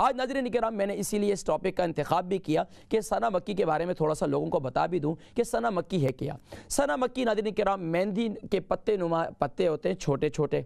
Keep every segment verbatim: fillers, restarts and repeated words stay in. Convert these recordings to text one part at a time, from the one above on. आज नाज़रीन किराम मैंने इसीलिए इस टॉपिक का इंतखाब भी किया कि सना मक्की के बारे में थोड़ा सा लोगों को बता भी दूं कि सना मक्की है क्या। सना मक्की नाज़रीन किराम मेहंदी के पत्ते नुमा पत्ते होते हैं छोटे छोटे,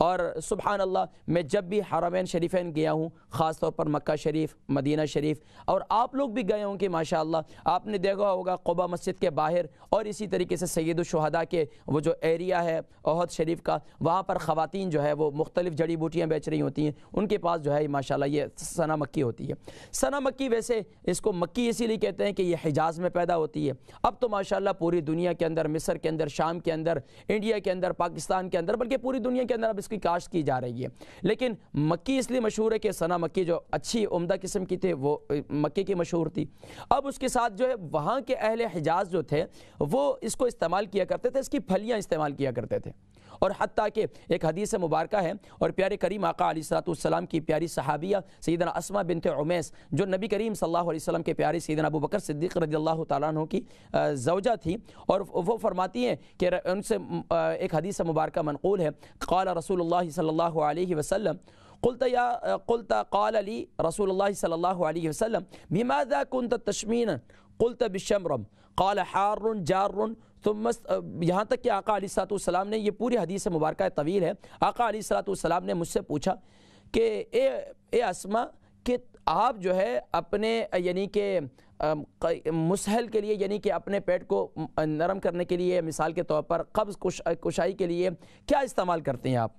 और सुबहान अल्लाह मैं जब भी हरमैन शरीफ़ैन गया हूँ, ख़ास तौर पर मक्का शरीफ़, मदीना शरीफ़, और आप लोग भी गए होंगे माशाअल्लाह, आपने देखा होगा कुबा मस्जिद के बाहर और इसी तरीके से सैदुशुहदा के वो जो एरिया है उहद शरीफ़ का, वहाँ पर ख़वातीन जो है वो मुख्तलिफ़ जड़ी बूटियाँ बेच रही होती हैं, उनके पास जो है माशाअल्लाह ये सना मक्की होती है। सना मक्की वैसे इसको मक्की इसीलिए कहते हैं कि ये हिजाज में पैदा होती है। अब तो माशाअल्लाह पूरी दुनिया के अंदर, मिस्र के अंदर, शाम के अंदर, इंडिया के अंदर, पाकिस्तान के अंदर, बल्कि पूरी दुनिया के अंदर अब की काश्त की जा रही है। लेकिन मक्की इसलिए मशहूर है कि सना मक्की जो अच्छी उम्दा किस्म की थी वो मक्के की मशहूर थी। अब उसके साथ जो है वहाँ के अहले हिजाज जो थे वो इसको इस्तेमाल किया करते थे, इसकी फलियाँ इस्तेमाल किया करते थे। और हत्ता कि एक हदीस मुबारक है और प्यारे करीम आका अलैहिस्सलाम की प्यारी सहाबिया सैयदना असमा बिन थमेस जो नबी करीम सल्लल्लाहु अलैहि वसल्लम के प्यारे सैयदना अबू बकर सिद्दीक़ रज़ियल्लाहु तआला अन्हु की ज़ौजा थी, और वो फरमाती हैं कि उनसे एक हदीस मुबारक मनक़ूल है, क़ाल रसूलुल्लाह सल्लल्लाहु अलैहि वसल्लम क़ुल्त या क़ुल्त क़ाल ली रसूलुल्लाह सल्लल्लाहु अलैहि वसल्लम बिमाज़ा कुन्त तश्मीन क़ुल्त बिशमरम क़ाल हारुन जारुन। तो मस्त यहाँ तक कि आका अलैहिस्सलाम ने, ये पूरी हदीस मुबारक तवील है, आका अलैहिस्सलाम ने मुझसे पूछा कि ए ए असमा कि आप जो है अपने यानी के मुसहल के लिए यानी कि अपने पेट को नरम करने के लिए मिसाल के तौर पर कब्ज़ कुश, कुशाई के लिए क्या इस्तेमाल करते हैं आप?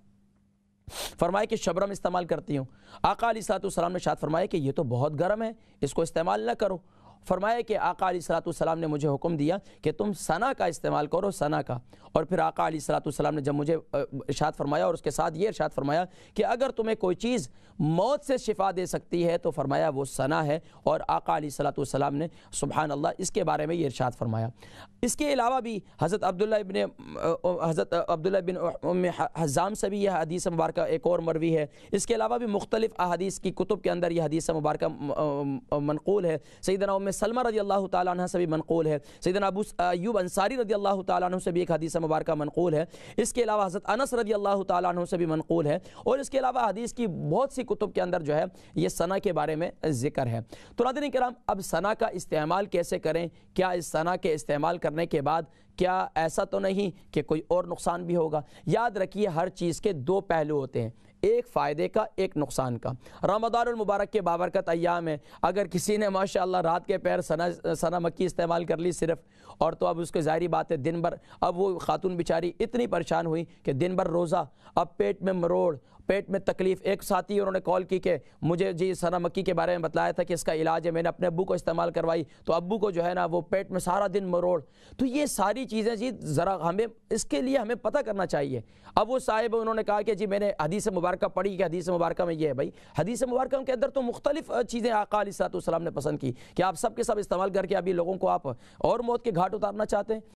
फरमाया कि शबरम इस्तेमाल करती हूँ। आका अलैहिस्सलाम ने शायद फरमाया कि ये तो बहुत गर्म है, इसको इस्तेमाल ना करो। फरमाया कि आका अलैहिस्सलाम ने मुझे हुक्म दिया कि तुम सना का इस्तेमाल करो, सना का। और फिर आका अलैहिस्सलाम ने जब मुझे इरशाद फरमाया और उसके साथ ये इरशाद फरमाया कि अगर तुम्हें कोई चीज़ मौत से शिफा दे सकती है तो फरमाया वो सना है। और आका अलैहिस्सलाम ने सुबहान अल्लाह इसके बारे में ये इरशाद फरमाया। इसके अलावा भी हज़रत अब्दुल्लाह बिन हज़रत अब्दुल्लाह बिन हज़ाम से भी यह हदीस मुबारक एक और मरवी है। इसके अलावा भी मुख्तलिफ़ अहादीस की कुतुब के अंदर यह हदीस मुबारक मनक़ूल है। सैयदना सलमा रज़ियल्लाहु ताला अन्हा से भी मनक़ूल है, सैयदना अबू अयूब अंसारी रज़ियल्लाहु ताला अन्हु से भी एक हदीस मुबारक मनक़ूल है। इसके अलावा हज़रत अनस रज़ियल्लाहु ताला अन्हु से भी मनक़ूल है। और इसके अलावा हदीस की बहुत सी कुतुब के अंदर जो है ये सना के बारे में जिक्र है। तो नाज़रीन किराम, अब सना का इस्तेमाल कैसे करें? क्या इस सना के इस्तेमाल करने के बाद क्या ऐसा तो नहीं कि कोई और नुकसान भी होगा? याद रखिए, हर चीज़ के दो पहलू होते हैं, एक फ़ायदे का, एक नुकसान का। रमज़ानुल मुबारक के बाबरकत अय्याम है, अगर किसी ने माशाअल्लाह रात के पैर सना सना मक्की इस्तेमाल कर ली सिर्फ, और तो अब उसको ज़ाहिरी बात है दिन भर, अब वो खातून बेचारी इतनी परेशान हुई कि दिन भर रोज़ा, अब पेट में मरोड़, पेट में तकलीफ़। एक साथी उन्होंने कॉल की कि मुझे जी सना मक्की के बारे में बताया था कि इसका इलाज है, मैंने अपने अब्बू को इस्तेमाल करवाई तो अब्बू को जो है ना वो पेट में सारा दिन मरोड़। तो ये सारी चीज़ें जी ज़रा हमें इसके लिए हमें पता करना चाहिए। अब वो साहिब उन्होंने कहा कि जी मैंने हदीस मुबारक पढ़ी कि हदीस मुबारक में ये है। भाई हदीस मुबारक के अंदर तो मुख्तलिफ चीज़ें आका अलैहिस्सलाम ने पसंद की कि आप सब के सब इस्तेमाल करके अभी लोगों को आप और मौत के घाट उतारना चाहते हैं।